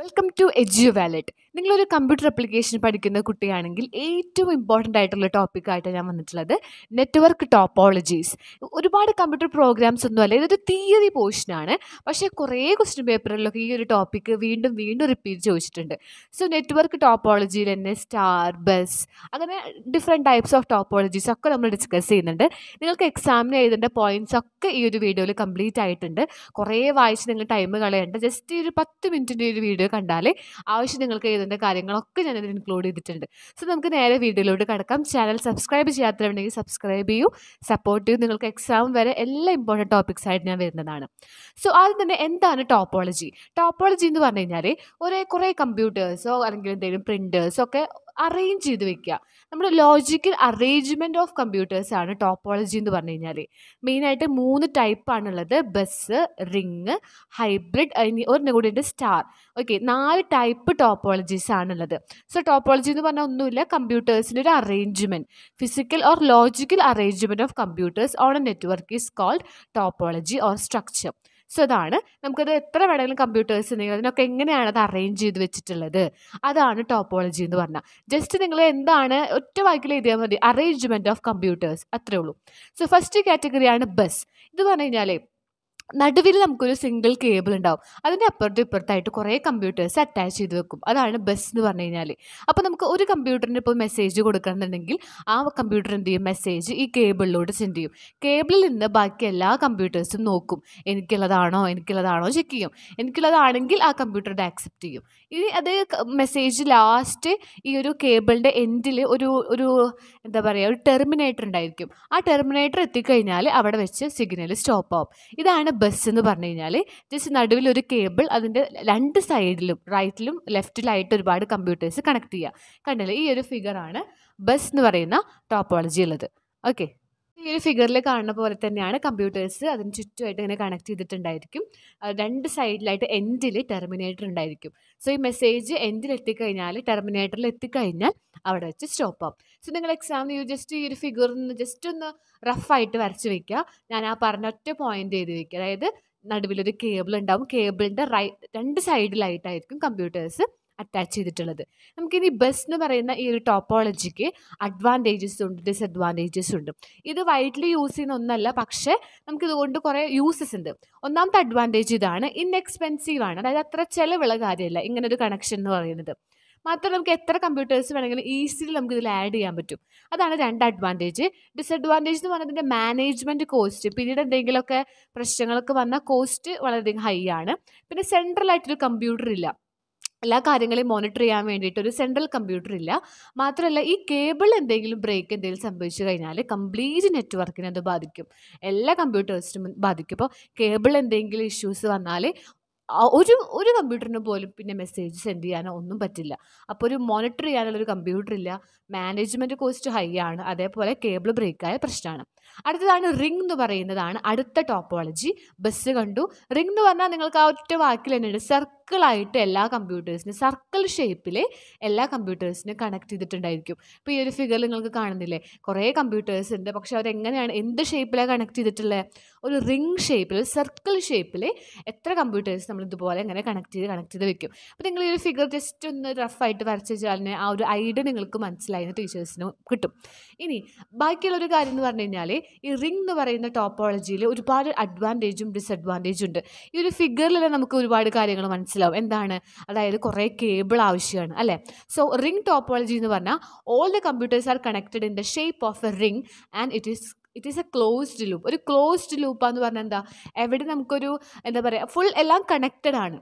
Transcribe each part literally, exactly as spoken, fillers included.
Welcome to edu wallet. നിങ്ങളൊരു computer application പഠിക്കുന്ന കുട്ടിയാണെങ്കിൽ ഏറ്റവും ഇമ്പോർട്ടൻ്റ് ആയിട്ടുള്ള ടോപ്പിക്കായിട്ട് ഞാൻ വന്നിട്ടുള്ളത് നെറ്റ്വർക്ക് ടോപ്പോളജീസ്. ഒരുപാട് കമ്പ്യൂട്ടർ പ്രോഗ്രാംസ് ഒന്നും അല്ല, ഇതൊരു തിയറി പോർഷനാണ്. പക്ഷേ കുറേ ക്വസ്റ്റ്യൻ പേപ്പറിലൊക്കെ ഈ ഒരു ടോപ്പിക്ക് വീണ്ടും വീണ്ടും റിപ്പീറ്റ് ചോദിച്ചിട്ടുണ്ട്. സോ നെറ്റ്വർക്ക് ടോപ്പോളജിയിൽ തന്നെ സ്റ്റാർ, ബസ്, അങ്ങനെ ഡിഫറെൻറ്റ് ടൈപ്സ് ഓഫ് ടോപ്പോളജീസ് ഒക്കെ നമ്മൾ ഡിസ്കസ് ചെയ്യുന്നുണ്ട്. നിങ്ങൾക്ക് എക്സാമിന് എഴുതേണ്ട പോയിൻറ്റ്സ് ഒക്കെ ഈ ഒരു വീഡിയോയിൽ കംപ്ലീറ്റ് ആയിട്ടുണ്ട്. കുറേ വായിച്ച് നിങ്ങൾ ടൈം കളയേണ്ട, ജസ്റ്റ് ഈ ഒരു പത്ത് മിനിറ്റിൻ്റെ ഒരു വീഡിയോ കണ്ടാലേ ആവശ്യം നിങ്ങൾക്ക് എഴുതേണ്ട കാര്യങ്ങളൊക്കെ ഞാനതിൽ ഇൻക്ലൂഡ് ചെയ്തിട്ടുണ്ട്. സോ നമുക്ക് നേരെ വീഡിയോയിലോട്ട് കടക്കാം. ചാനൽ സബ്സ്ക്രൈബ് ചെയ്യാത്തവരുണ്ടെങ്കിൽ സബ്സ്ക്രൈബ് ചെയ്യൂ, സപ്പോർട്ട് ചെയ്യൂ. നിങ്ങൾക്ക് എക്സാം വരെ എല്ലാ ഇമ്പോർട്ടൻറ്റ് ടോപ്പിക്സ് ആയിട്ട് ഞാൻ വരുന്നതാണ്. സോ ആദ്യം തന്നെ എന്താണ് ടോപ്പോളജി? ടോപ്പോളജി എന്ന് പറഞ്ഞു കഴിഞ്ഞാൽ ഒരേ കുറേ കമ്പ്യൂട്ടേഴ്സോ അല്ലെങ്കിൽ എന്തെങ്കിലും പ്രിൻറ്റേഴ്സോ ഒക്കെ അറേഞ്ച് ചെയ്ത് വെക്കുക. നമ്മുടെ ലോജിക്കൽ അറേഞ്ച്മെൻറ്റ് ഓഫ് കമ്പ്യൂട്ടേഴ്സാണ് ടോപ്പോളജി എന്ന് പറഞ്ഞു കഴിഞ്ഞാൽ. മെയിനായിട്ട് മൂന്ന് ടൈപ്പാണുള്ളത്: ബസ്, റിങ്, ഹൈബ്രിഡ്, ഒരെണ്ണം കൂടി ഉണ്ട് സ്റ്റാർ. ഓക്കെ, നാല് ടൈപ്പ് ടോപ്പോളജീസ് ആണുള്ളത്. സോ ടോപ്പോളജി എന്ന് പറഞ്ഞാൽ ഒന്നുമില്ല, കമ്പ്യൂട്ടേഴ്സിൻ്റെ ഒരു arrangement, physical or logical arrangement of computers on a network is called topology or structure. So ഇതാണ്, നമുക്കത് എത്ര വേണമെങ്കിലും കമ്പ്യൂട്ടേഴ്സ് ഉണ്ടെങ്കിൽ അതിനൊക്കെ എങ്ങനെയാണ് അത് അറേഞ്ച് ചെയ്ത് വെച്ചിട്ടുള്ളത്, അതാണ് ടോപ്പോളജി എന്ന് പറഞ്ഞാൽ. ജസ്റ്റ് നിങ്ങൾ എന്താണ് ഒറ്റ വാക്കിൽ എഴുതിയാൽ മതി, അറേഞ്ച്മെൻറ്റ് ഓഫ് കമ്പ്യൂട്ടേഴ്സ്, അത്രേ ഉള്ളൂ. സോ ഫസ്റ്റ് കാറ്റഗറിയാണ് ബസ്. ഇത് പറഞ്ഞു കഴിഞ്ഞാൽ നടുവിൽ നമുക്കൊരു സിംഗിൾ കേബിൾ ഉണ്ടാവും, അതിൻ്റെ അപ്പുറത്തും ഇപ്പുറത്തായിട്ട് കുറേ കമ്പ്യൂട്ടേഴ്സ് അറ്റാച്ച് ചെയ്ത് വെക്കും, അതാണ് ബസ് എന്ന് പറഞ്ഞു കഴിഞ്ഞാൽ. അപ്പോൾ നമുക്ക് ഒരു കമ്പ്യൂട്ടറിന് ഇപ്പോൾ മെസ്സേജ് കൊടുക്കണമെന്നുണ്ടെങ്കിൽ ആ കമ്പ്യൂട്ടർ എന്ത് ചെയ്യും, മെസ്സേജ് ഈ കേബിളിലൂടെ സെൻഡ് ചെയ്യും. കേബിളിൽ നിന്ന് ബാക്കി എല്ലാ കമ്പ്യൂട്ടേഴ്സും നോക്കും, എനിക്കുള്ളതാണോ എനിക്കുള്ളതാണോ ചെക്ക് ചെയ്യും, എനിക്കുള്ളതാണെങ്കിൽ ആ കമ്പ്യൂട്ടർ ഇത് ആക്സെപ്റ്റ് ചെയ്യും. ഇനി അത് മെസ്സേജ് ലാസ്റ്റ് ഈ ഒരു കേബിളിൻ്റെ എൻഡിൽ ഒരു ഒരു എന്താ പറയുക, ഒരു ടെർമിനേറ്റർ ഉണ്ടായിരിക്കും. ആ ടെർമിനേറ്റർ എത്തിക്കഴിഞ്ഞാൽ അവിടെ വെച്ച് സിഗ്നൽ സ്റ്റോപ്പ് ആവും. ഇതാണ് ബസ് എന്ന് പറഞ്ഞു കഴിഞ്ഞാൽ. ജസ്റ്റ് നടുവിൽ ഒരു കേബിൾ, അതിൻ്റെ രണ്ട് സൈഡിലും റൈറ്റിലും ലെഫ്റ്റിലായിട്ട് ഒരുപാട് കമ്പ്യൂട്ടേഴ്സ് കണക്ട് ചെയ്യുക. കണ്ടില്ലേ, ഈ ഒരു ഫിഗറാണ് ബസ് എന്ന് പറയുന്ന ടോപ്പോളജി ഉള്ളത്. ഓക്കെ, ഈ ഒരു ഫിഗറിൽ കാണുന്ന പോലെ തന്നെയാണ് കമ്പ്യൂട്ടേഴ്സ് അതിന് ചുറ്റുമായിട്ട് ഇങ്ങനെ കണക്ട് ചെയ്തിട്ടുണ്ടായിരിക്കും. രണ്ട് സൈഡിലായിട്ട് എൻഡിൽ ടെർമിനേറ്റർ ഉണ്ടായിരിക്കും. സോ ഈ മെസ്സേജ് എൻഡിൽ എത്തിക്കഴിഞ്ഞാൽ, ടെർമിനേറ്ററിൽ എത്തിക്കഴിഞ്ഞാൽ അവിടെ വെച്ച് സ്റ്റോപ്പ് ആവും. സോ നിങ്ങൾ എക്സാമിന് ജസ്റ്റ് ഈ ഒരു ഫിഗറിൽ നിന്ന് ജസ്റ്റ് ഒന്ന് റഫായിട്ട് വരച്ച് വയ്ക്കുക. ഞാൻ ആ പറഞ്ഞ ഒറ്റ പോയിൻ്റ് ചെയ്ത് വയ്ക്കുക. അതായത് നടുവിലൊരു കേബിൾ ഉണ്ടാവും, കേബിളിൻ്റെ റൈ രണ്ട് സൈഡിലായിട്ടായിരിക്കും കമ്പ്യൂട്ടേഴ്സ് അറ്റാച്ച് ചെയ്തിട്ടുള്ളത്. നമുക്കിനി ബസ് എന്ന് പറയുന്ന ഈ ഒരു ടോപ്പോളജിക്ക് അഡ്വാൻറ്റേജസ് ഉണ്ട്, ഡിസഡ്വാൻറ്റേജസ് ഉണ്ട്. ഇത് വൈഡ്ലി യൂസ് ചെയ്യുന്ന ഒന്നല്ല, പക്ഷേ നമുക്കിതുകൊണ്ട് കുറേ യൂസസ് ഉണ്ട്. ഒന്നാമത്തെ അഡ്വാൻറ്റേജ് ഇതാണ്, ഇൻഎക്സ്പെൻസീവാണ്. അതായത് അത്ര ചിലവുള്ള കാര്യമല്ല ഇങ്ങനൊരു കണക്ഷൻ എന്ന് പറയുന്നത്. മാത്രമല്ല നമുക്ക് എത്ര കമ്പ്യൂട്ടേഴ്സ് വേണമെങ്കിലും ഈസിലി നമുക്കിതിൽ ആഡ് ചെയ്യാൻ പറ്റും. അതാണ് രണ്ട് അഡ്വാൻറ്റേജ്. ഡിസഡ്വാൻറ്റേജ് എന്ന് പറഞ്ഞാൽ ഇതിൻ്റെ മാനേജ്മെൻറ്റ് കോസ്റ്റ്, പിന്നീട് എന്തെങ്കിലുമൊക്കെ പ്രശ്നങ്ങളൊക്കെ വന്നാൽ കോസ്റ്റ് വളരെയധികം ഹൈ ആണ്. പിന്നെ സെൻട്രലായിട്ടൊരു കമ്പ്യൂട്ടർ ഇല്ല, എല്ലാ കാര്യങ്ങളെയും മോണിറ്റർ ചെയ്യാൻ വേണ്ടിയിട്ട് ഒരു സെൻട്രൽ കമ്പ്യൂട്ടർ ഇല്ല. മാത്രമല്ല ഈ കേബിൾ എന്തെങ്കിലും ബ്രേക്ക് എന്തെങ്കിലും സംഭവിച്ചു കഴിഞ്ഞാൽ കംപ്ലീറ്റ് നെറ്റ്വർക്കിനെ അത് ബാധിക്കും, എല്ലാ കമ്പ്യൂട്ടേഴ്സിനും ബാധിക്കും. അപ്പോൾ കേബിൾ എന്തെങ്കിലും ഇഷ്യൂസ് വന്നാൽ ഒരു ഒരു കമ്പ്യൂട്ടറിന് പോലും പിന്നെ മെസ്സേജ് സെൻഡ് ചെയ്യാനോ ഒന്നും പറ്റില്ല. അപ്പോൾ ഒരു മോണിറ്റർ ചെയ്യാനുള്ളൊരു കമ്പ്യൂട്ടർ ഇല്ല, മാനേജ്മെൻറ്റ് കോസ്റ്റ് ഹൈ ആണ്, അതേപോലെ കേബിൾ ബ്രേക്കായ പ്രശ്നമാണ്. അടുത്തതാണ് റിംഗ് എന്ന് പറയുന്നതാണ് അടുത്ത ടോപ്പോളജി. ബസ് കണ്ടു, റിംഗ് എന്ന് പറഞ്ഞാൽ നിങ്ങൾക്ക് ആ ഒറ്റ വാക്കിൽ തന്നെയുണ്ട്, സർക്കിളായിട്ട് എല്ലാ കമ്പ്യൂട്ടേഴ്സിനും സർക്കിൾ ഷേപ്പിൽ എല്ലാ കമ്പ്യൂട്ടേഴ്സിനും കണക്ട് ചെയ്തിട്ടുണ്ടായിരിക്കും. ഇപ്പോൾ ഈ ഒരു ഫിഗർ നിങ്ങൾക്ക് കാണുന്നില്ലേ, കുറേ കമ്പ്യൂട്ടേഴ്സ് ഉണ്ട്, പക്ഷേ അവരെങ്ങനെയാണ് എന്ത് ഷേപ്പിലാണ് കണക്ട് ചെയ്തിട്ടുള്ളത്, ഒരു റിംഗ് ഷേപ്പിൽ സർക്കിൾ ഷേപ്പിൽ എത്ര കമ്പ്യൂട്ടേഴ്സ് നമ്മളിതുപോലെ ഇങ്ങനെ കണക്ട് ചെയ്ത് കണക്ട് ചെയ്ത് വെക്കും. അപ്പോൾ നിങ്ങൾ ഈ ഒരു ഫിഗർ ജസ്റ്റ് ഒന്ന് റഫായിട്ട് വരച്ച് വെച്ചാൽ ആ ഒരു ഐഡിയ നിങ്ങൾക്ക് മനസ്സിലായി ടീച്ചേഴ്സിന് കിട്ടും. ഇനി ബാക്കിയുള്ളൊരു കാര്യം എന്ന് പറഞ്ഞു കഴിഞ്ഞാൽ ഈ റിംഗ് എന്ന് പറയുന്ന ടോപ്പോളജിയിൽ ഒരുപാട് അഡ്വാൻറ്റേജും ഡിസഡ്വാൻറ്റേജും ഉണ്ട്. ഈ ഒരു ഫിഗറിലെല്ലാം നമുക്ക് ഒരുപാട് കാര്യങ്ങൾ മനസ്സിലാവും. എന്താണ്, അതായത് കുറേ കേബിൾ ആവശ്യമാണ് അല്ലേ. സോ റിംഗ് ടോപ്പോളജി എന്ന് പറഞ്ഞാൽ all the computers are connected in the shape of a ring and it is it is a closed loop. ഒരു ക്ലോസ്ഡ് ലൂപ്പാന്ന് പറഞ്ഞാൽ എന്താ, എവിടെ നമുക്കൊരു എന്താ പറയുക, ഫുൾ എല്ലാം കണക്റ്റഡ് ആണ്.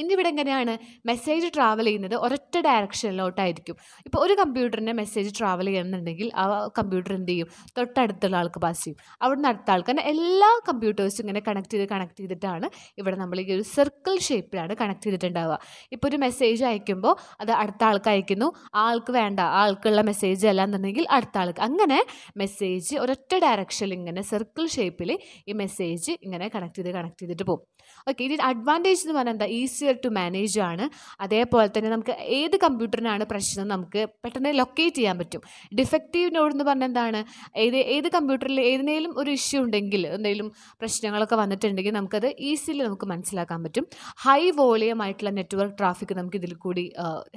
ഇന്നിവിടെ എങ്ങനെയാണ് മെസ്സേജ് ട്രാവൽ ചെയ്യുന്നത്, ഒരൊറ്റ ഡയറക്ഷനിലോട്ടായിരിക്കും. ഇപ്പോൾ ഒരു കമ്പ്യൂട്ടറിന് മെസ്സേജ് ട്രാവൽ ചെയ്യണമെന്നുണ്ടെങ്കിൽ ആ കമ്പ്യൂട്ടർ എന്ത് ചെയ്യും, തൊട്ടടുത്തുള്ള ആൾക്ക് പാസ് ചെയ്യും, അവിടെ നിന്ന് അടുത്ത ആൾക്ക്, കാരണം എല്ലാ കമ്പ്യൂട്ടേഴ്സും ഇങ്ങനെ കണക്ട് ചെയ്ത് കണക്ട് ചെയ്തിട്ടാണ്. ഇവിടെ നമ്മൾ ഈ ഒരു സർക്കിൾ ഷേപ്പിലാണ് കണക്ട് ചെയ്തിട്ടുണ്ടാവുക. ഇപ്പോൾ ഒരു മെസ്സേജ് അയക്കുമ്പോൾ അത് അടുത്ത ആൾക്ക് അയക്കുന്നു, ആൾക്ക് വേണ്ട ആൾക്കുള്ള മെസ്സേജ് അല്ല എന്നുണ്ടെങ്കിൽ അടുത്ത ആൾക്ക്, അങ്ങനെ മെസ്സേജ് ഒരൊറ്റ ഡയറക്ഷനിൽ ഇങ്ങനെ സർക്കിൾ ഷേപ്പിൽ ഈ മെസ്സേജ് ഇങ്ങനെ കണക്ട് ചെയ്ത് കണക്ട് ചെയ്തിട്ട് പോകും. Okay, ഇതിന്റെ advantage എന്ന് പറഞ്ഞാൽ എന്താ easier to manage ആണ്. അതേപോലെ തന്നെ നമുക്ക് ഏത് കമ്പ്യൂട്ടറിനാണ് പ്രശ്നം നമുക്ക് പെട്ടെന്ന് ലൊക്കേറ്റ് ചെയ്യാൻ പറ്റും. ഡിഫക്റ്റീവ് നോഡ് എന്ന് പറഞ്ഞാൽ എന്താണ് ഏത് ഏത് കമ്പ്യൂട്ടറിൽ ഏതിനേലും ഒരു ഇഷ്യൂ ഉണ്ടെങ്കിൽ എന്തെങ്കിലും പ്രശ്നങ്ങളൊക്കെ വന്നിട്ടുണ്ടെങ്കിൽ നമുക്കത് ഈസിലി നമുക്ക് മനസ്സിലാക്കാൻ പറ്റും. ഹൈ വോളിയം ആയിട്ടുള്ള നെറ്റ്വർക്ക് ട്രാഫിക് നമുക്ക് ഇതിൽ കൂടി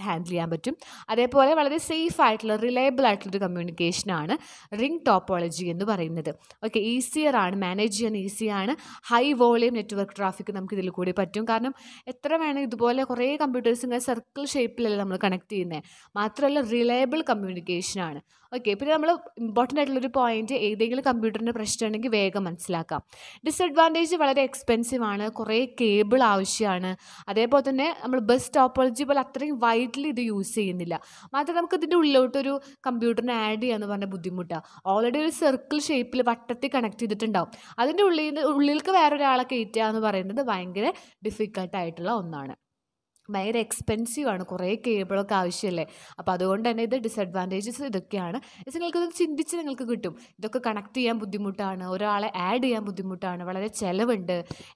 ഹാൻഡിൽ ചെയ്യാൻ പറ്റും. അതേപോലെ വളരെ സേഫ് ആയിട്ടുള്ള റിലയബിൾ ആയിട്ടുള്ളൊരു കമ്മ്യൂണിക്കേഷനാണ് റിംഗ് ടോപ്പോളജി എന്ന് പറയുന്നത്. ഓക്കെ, ഈസിയർ ആണ്, മാനേജ് ചെയ്യാൻ ഈസിയാണ്. ഹൈ വോളിയം നെറ്റ്വർക്ക് ട്രാഫിക് നമുക്ക് ഇതിൽ കൂടി പറ്റും. കാരണം എത്ര വേണം ഇതുപോലെ കുറേ കമ്പ്യൂട്ടേഴ്സ് ഇങ്ങനെ സർക്കിൾ ഷേപ്പിലല്ലേ നമ്മൾ കണക്ട് ചെയ്യുന്നത്. മാത്രമല്ല റിലയബിൾ കമ്മ്യൂണിക്കേഷനാണ്. ഓക്കെ, പിന്നെ നമ്മൾ ഇമ്പോർട്ടൻ്റ് ആയിട്ടുള്ളൊരു പോയിൻറ്റ് ഏതെങ്കിലും കമ്പ്യൂട്ടറിൻ്റെ പ്രശ്നമുണ്ടെങ്കിൽ വേഗം മനസ്സിലാക്കാം. ഡിസഡ്വാൻറ്റേജ് വളരെ എക്സ്പെൻസീവാണ്, കുറേ കേബിൾ ആവശ്യമാണ്. അതേപോലെ തന്നെ നമ്മൾ ബസ് ടോപ്പോളജി പോലെ അത്രയും വൈഡ്ലി ഇത് യൂസ് ചെയ്യുന്നില്ല. മാത്രമല്ല നമുക്ക് ഇതിൻ്റെ ഉള്ളിലോട്ടൊരു കമ്പ്യൂട്ടറിനെ ആഡ് ചെയ്യാന്ന് പറഞ്ഞ ബുദ്ധിമുട്ടാണ്. ഓൾറെഡി ഒരു സർക്കിൾ ഷേപ്പിൽ വട്ടത്തിൽ കണക്ട് ചെയ്തിട്ടുണ്ടാവും. അതിൻ്റെ ഉള്ളിൽ ഉള്ളിലേക്ക് വേറൊരാളെ കയറ്റുക എന്ന് പറയുന്നത് ഭയങ്കര ഡിഫിക്കൽട്ടായിട്ടുള്ള ഒന്നാണ്. ഭയങ്കര എക്സ്പെൻസീവാണ്, കുറേ കേബിളൊക്കെ ആവശ്യമല്ലേ. അപ്പോൾ അതുകൊണ്ട് തന്നെ ഇത് ഡിസഡ്വാൻറ്റേജസ് ഇതൊക്കെയാണ്. നിങ്ങൾക്കിത് ചിന്തിച്ച് നിങ്ങൾക്ക് കിട്ടും. ഇതൊക്കെ കണക്ട് ചെയ്യാൻ ബുദ്ധിമുട്ടാണ്, ഒരാളെ ആഡ് ചെയ്യാൻ ബുദ്ധിമുട്ടാണ്, വളരെ ചിലവുണ്ട്,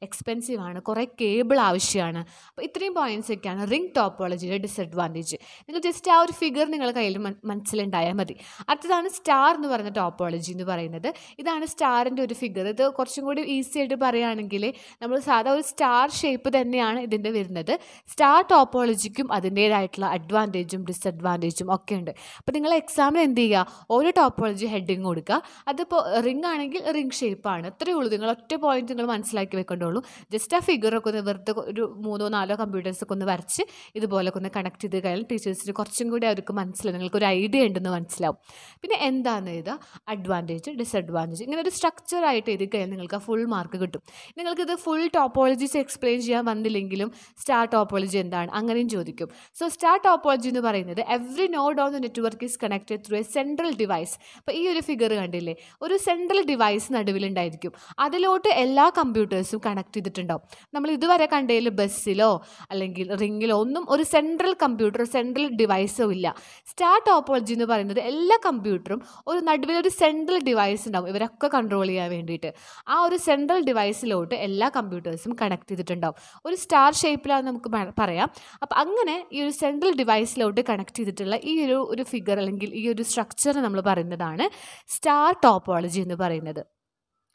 എക്സ്പെൻസീവാണ്, കുറേ കേബിൾ ആവശ്യമാണ്. അപ്പോൾ ഇത്രയും പോയിൻറ്റ്സൊക്കെയാണ് റിംഗ് ടോപ്പോളജിയുടെ ഡിസഡ്വാൻറ്റേജ്. നിങ്ങൾ ജസ്റ്റ് ആ ഒരു ഫിഗർ നിങ്ങൾ കയ്യിൽ മനസ്സിലുണ്ടായാൽ മതി. അടുത്തതാണ് സ്റ്റാർ എന്ന് പറയുന്ന ടോപ്പോളജി എന്ന് പറയുന്നത്. ഇതാണ് സ്റ്റാറിൻ്റെ ഒരു ഫിഗർ. ഇത് കുറച്ചും കൂടി ഈസി ആയിട്ട് പറയുകയാണെങ്കിൽ നമ്മൾ സാധാ ഒരു സ്റ്റാർ ഷേപ്പ് തന്നെയാണ് ഇതിൻ്റെ വരുന്നത്. സ്റ്റാർ ടോപ്പോളജിക്കും അതിൻ്റേതായിട്ടുള്ള അഡ്വാൻറ്റേജും ഡിസഡ്വാൻറ്റേജും ഒക്കെ ഉണ്ട്. അപ്പോൾ നിങ്ങൾ എക്സാമിന് എന്ത് ചെയ്യുക, ഓരോ ടോപ്പോളജി ഹെഡിങ് കൊടുക്കുക. അതിപ്പോൾ റിംഗ് ആണെങ്കിൽ റിംഗ് ഷേപ്പാണ്. ഇത്രയേ ഉള്ളൂ. നിങ്ങൾ ഒറ്റ പോയിൻറ്റ് നിങ്ങൾ മനസ്സിലാക്കി വെക്കേണ്ടുള്ളൂ. ജസ്റ്റ് ആ ഫിഗറൊക്കെ ഒന്ന് വെറുതെ ഒരു മൂന്നോ നാലോ കമ്പ്യൂട്ടേഴ്സൊക്കെ ഒന്ന് വരച്ച് ഇതുപോലൊക്കെ ഒന്ന് കണക്ട് ചെയ്ത് കഴിഞ്ഞാൽ ടീച്ചേഴ്സിന് കുറച്ചും കൂടി അവർക്ക് മനസ്സിലാവും, നിങ്ങൾക്കൊരു ഐഡിയ ഉണ്ടെന്ന് മനസ്സിലാവും. പിന്നെ എന്താണെന്ന് എഴുതുക, അഡ്വാൻറ്റേജ് ഡിസഡ്വാൻറ്റേജ്. ഇങ്ങനെ ഒരു സ്ട്രക്ചറായിട്ട് എഴുതി കഴിഞ്ഞാൽ നിങ്ങൾക്ക് ആ ഫുൾ മാർക്ക് കിട്ടും. നിങ്ങൾക്കിത് ഫുൾ ടോപ്പോളജീസ് എക്സ്പ്ലെയിൻ ചെയ്യാൻ വന്നില്ലെങ്കിലും സ്റ്റാർ ടോപ്പോളജി എന്താണ് അങ്ങനെയും ചോദിക്കും. സോ സ്റ്റാർ ടോപ്പോളജി എന്ന് പറയുന്നത് every node on the network is connected through a central device. അപ്പോൾ ഈ ഒരു ഫിഗർ കണ്ടില്ലേ, ഒരു സെൻട്രൽ ഡിവൈസ് നടുവിലുണ്ടായിരിക്കും. അതിലോട്ട് എല്ലാ കമ്പ്യൂട്ടേഴ്സും കണക്ട് ചെയ്തിട്ടുണ്ടാവും. നമ്മൾ ഇതുവരെ കണ്ടതിൽ ബസ്സിലോ അല്ലെങ്കിൽ റിംഗിലോ ഒന്നും ഒരു സെൻട്രൽ കമ്പ്യൂട്ടറോ സെൻട്രൽ ഡിവൈസോ ഇല്ല. സ്റ്റാർ ടോപ്പോളജി എന്ന് പറയുന്നത് എല്ലാ കമ്പ്യൂട്ടറും ഒരു നടുവിലൊരു സെൻട്രൽ ഡിവൈസ് ഉണ്ടാവും, ഇവരൊക്കെ കൺട്രോൾ ചെയ്യാൻ വേണ്ടിയിട്ട്. ആ ഒരു സെൻട്രൽ ഡിവൈസിലോട്ട് എല്ലാ കമ്പ്യൂട്ടേഴ്സും കണക്ട് ചെയ്തിട്ടുണ്ടാവും. ഒരു സ്റ്റാർ ഷേപ്പിലാണ് നമുക്ക് പറയാം. അപ്പം അങ്ങനെ ഈ ഒരു സെൻട്രൽ ഡിവൈസിലോട്ട് കണക്ട് ചെയ്തിട്ടുള്ള ഈ ഒരു ഒരു ഫിഗർ അല്ലെങ്കിൽ ഈ ഒരു സ്ട്രക്ചർ നമ്മൾ പറയുന്നതാണ് സ്റ്റാർ ടോപ്പോളജി എന്ന് പറയുന്നത്.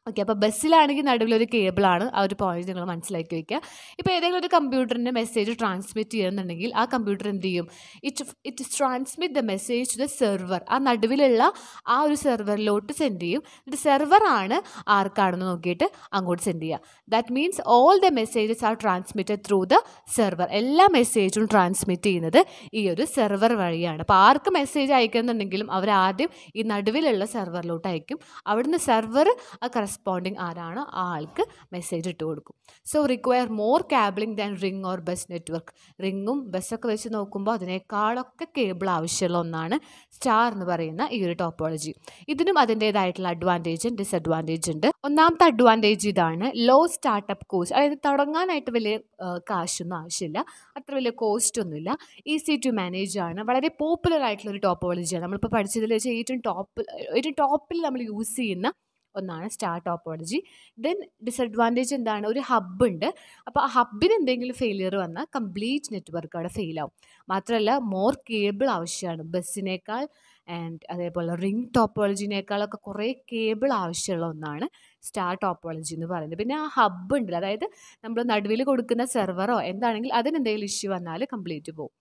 ഓക്കെ, അപ്പോൾ ബസ്സിലാണെങ്കിൽ നടുവിലൊരു കേബിളാണ്. ആ ഒരു പോയിന്റ് നിങ്ങൾ മനസ്സിലാക്കി വയ്ക്കുക. ഇപ്പോൾ ഏതെങ്കിലും ഒരു കമ്പ്യൂട്ടറിൻ്റെ മെസ്സേജ് ട്രാൻസ്മിറ്റ് ചെയ്യുന്നുണ്ടെങ്കിൽ ആ കമ്പ്യൂട്ടർ എന്ത് ചെയ്യും, it it transmit the message to the server. ആ നടുവിലുള്ള ആ ഒരു സെർവറിലോട്ട് സെൻഡ് ചെയ്യും. ഇത് സെർവറാണ് ആർക്കാണെന്ന് നോക്കിയിട്ട് അങ്ങോട്ട് സെൻഡ് ചെയ്യുക. That means all the messages are transmitted through the server. എല്ലാ മെസ്സേജും ട്രാൻസ്മിറ്റ് ചെയ്യുന്നത് ഈ ഒരു സെർവർ വഴിയാണ്. അപ്പോൾ ആർക്ക് മെസ്സേജ് അയക്കുന്നുണ്ടെങ്കിലും അവർ ആദ്യം ഈ നടുവിലുള്ള സെർവറിലോട്ട് അയക്കും. അവിടുന്ന് സെർവർ ആ റെസ്പോണ്ടിങ് ആരാണ് ആ ആൾക്ക് മെസ്സേജ് ഇട്ട് കൊടുക്കും. So require more cabling than ring or bus network. റിംഗും ബസ്സൊക്കെ വെച്ച് നോക്കുമ്പോൾ അതിനേക്കാളൊക്കെ കേബിൾ ആവശ്യമുള്ള ഒന്നാണ് സ്റ്റാർ എന്ന് പറയുന്ന ഈ ഒരു ടോപ്പോളജി. ഇതിനും അതിൻ്റേതായിട്ടുള്ള അഡ്വാൻറ്റേജും ഡിസഡ്വാൻറ്റേജ് ഉണ്ട്. ഒന്നാമത്തെ അഡ്വാൻറ്റേജ് ഇതാണ്, ലോ സ്റ്റാർട്ടപ്പ് കോസ്റ്റ്. അതായത് തുടങ്ങാനായിട്ട് വലിയ കാശൊന്നും ആവശ്യമില്ല, അത്ര വലിയ കോസ്റ്റ് ഒന്നുമില്ല. ഈസി ടു മാനേജ് ആണ്, വളരെ പോപ്പുലർ ആയിട്ടുള്ളൊരു ടോപ്പോളജിയാണ്. നമ്മളിപ്പോൾ പഠിച്ചതിൽ വെച്ച് ഏറ്റവും ടോപ്പ് ഏറ്റവും ടോപ്പിൽ നമ്മൾ യൂസ് ചെയ്യുന്ന ഒന്നാണ് സ്റ്റാർ ടോപ്പോളജി. ദെൻ ഡിസഡ്വാൻറ്റേജ് എന്താണ്, ഒരു ഹബ്ബ് ഉണ്ട്. അപ്പോൾ ആ ഹബ്ബിന് എന്തെങ്കിലും ഫെയിലിയർ വന്നാൽ കംപ്ലീറ്റ് നെറ്റ്വർക്ക് അവിടെ ഫെയിലാവും. മാത്രമല്ല മോർ കേബിൾ ആവശ്യമാണ്. ബസ്സിനേക്കാൾ ആൻഡ് അതേപോലെ റിംഗ് ടോപ്പോളജിനേക്കാളൊക്കെ കുറേ കേബിൾ ആവശ്യമുള്ള ഒന്നാണ് സ്റ്റാർ ടോപ്പോളജി എന്ന് പറയുന്നത്. പിന്നെ ആ ഹബ്ബ് ഉണ്ടല്ലോ, അതായത് നമ്മൾ നടുവിൽ കൊടുക്കുന്ന സെർവറോ എന്താണെങ്കിൽ അതിനെന്തെങ്കിലും ഇഷ്യൂ വന്നാൽ കംപ്ലീറ്റ് പോകും.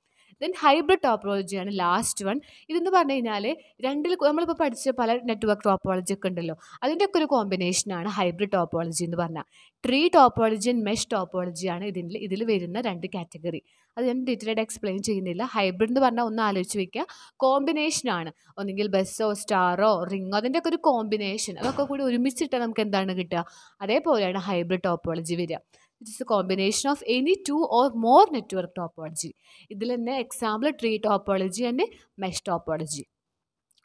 ദെൻ ഹൈബ്രിഡ് ടോപ്പോളജിയാണ് ലാസ്റ്റ് വൺ. ഇതെന്ന് പറഞ്ഞു കഴിഞ്ഞാൽ രണ്ടിൽ നമ്മളിപ്പോൾ പഠിച്ച പല നെറ്റ്വർക്ക് ടോപ്പോളജി ഒക്കെ ഉണ്ടല്ലോ, അതിൻ്റെയൊക്കെ ഒരു കോമ്പിനേഷനാണ് ഹൈബ്രിഡ് ടോപ്പോളജി എന്ന് പറഞ്ഞാൽ. ട്രീ ടോപ്പോളജി ആൻഡ് മെഷ് ടോപ്പോളജിയാണ് ഇതിൽ ഇതിൽ വരുന്ന രണ്ട് കാറ്റഗറി. അത് ഞാൻ ഡീറ്റെയിലായിട്ട് എക്സ്പ്ലെയിൻ ചെയ്യുന്നില്ല. ഹൈബ്രിഡ് എന്ന് പറഞ്ഞാൽ ഒന്ന് ആലോചിച്ച് വയ്ക്കുക, കോമ്പിനേഷനാണ്. ഒന്നെങ്കിൽ ബസ്സോ സ്റ്റാറോ റിംഗോ അതിൻ്റെയൊക്കെ ഒരു കോമ്പിനേഷൻ, അതൊക്കെ കൂടി ഒരുമിച്ചിട്ടാൽ നമുക്ക് എന്താണ് കിട്ടുക, അതേപോലെയാണ് ഹൈബ്രിഡ് ടോപ്പോളജി വരിക. It is a combination of any two or more network topology. ഇതിൽ തന്നെ example tree topology and mesh topology.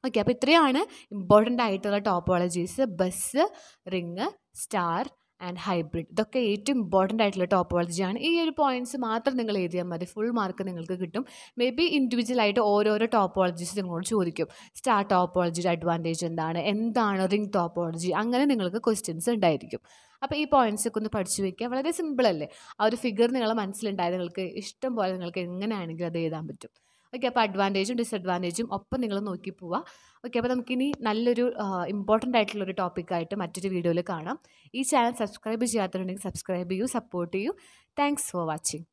Okay, അപ്പോൾ ഇത്രയാണ് ഇമ്പോർട്ടൻ്റ് ആയിട്ടുള്ള topologies: bus, ring, star and hybrid. ഇതൊക്കെ ഏറ്റവും ഇമ്പോർട്ടൻ്റ് ആയിട്ടുള്ള ടോപ്പോളജിയാണ്. ഈ ഒരു പോയിൻറ്റ്സ് മാത്രം നിങ്ങൾ എഴുതിയാൽ മതി, ഫുൾ മാർക്ക് നിങ്ങൾക്ക് കിട്ടും. മേ ബി ഇൻഡിവിജ്വലായിട്ട് ഓരോരോ ടോപ്പോളജീസ് നിങ്ങളോട് ചോദിക്കും. സ്റ്റാർ ടോപ്പോളജിയുടെ അഡ്വാൻറ്റേജ് എന്താണ്, എന്താണ് റിംഗ് ടോപ്പോളജി, അങ്ങനെ നിങ്ങൾക്ക് ക്വസ്റ്റ്യൻസ് ഉണ്ടായിരിക്കും. അപ്പോൾ ഈ പോയിൻറ്റ്സൊക്കെ ഒന്ന് പഠിച്ചു വയ്ക്കുക. വളരെ സിമ്പിളല്ലേ, ആ ഒരു ഫിഗർ നിങ്ങളെ മനസ്സിലുണ്ടായത് നിങ്ങൾക്ക് ഇഷ്ടം പോലെ നിങ്ങൾക്ക് എങ്ങനെയാണെങ്കിലും അത് എഴുതാൻ പറ്റും. ഓക്കെ, അപ്പോൾ അഡ്വാൻറ്റേജും ഡിസഡ്വാൻറ്റേജും ഒപ്പം നിങ്ങൾ നോക്കി പോവുക. ഓക്കെ, അപ്പോൾ നമുക്കിനി നല്ലൊരു ഇമ്പോർട്ടൻ്റ് ആയിട്ടുള്ളൊരു ടോപ്പിക്കായിട്ട് മറ്റൊരു വീഡിയോയിൽ കാണാം. ഈ ചാനൽ സബ്സ്ക്രൈബ് ചെയ്യാത്തവരുണ്ടെങ്കിൽ സബ്സ്ക്രൈബ് ചെയ്യൂ, സപ്പോർട്ട് ചെയ്യൂ. Thanks for watching.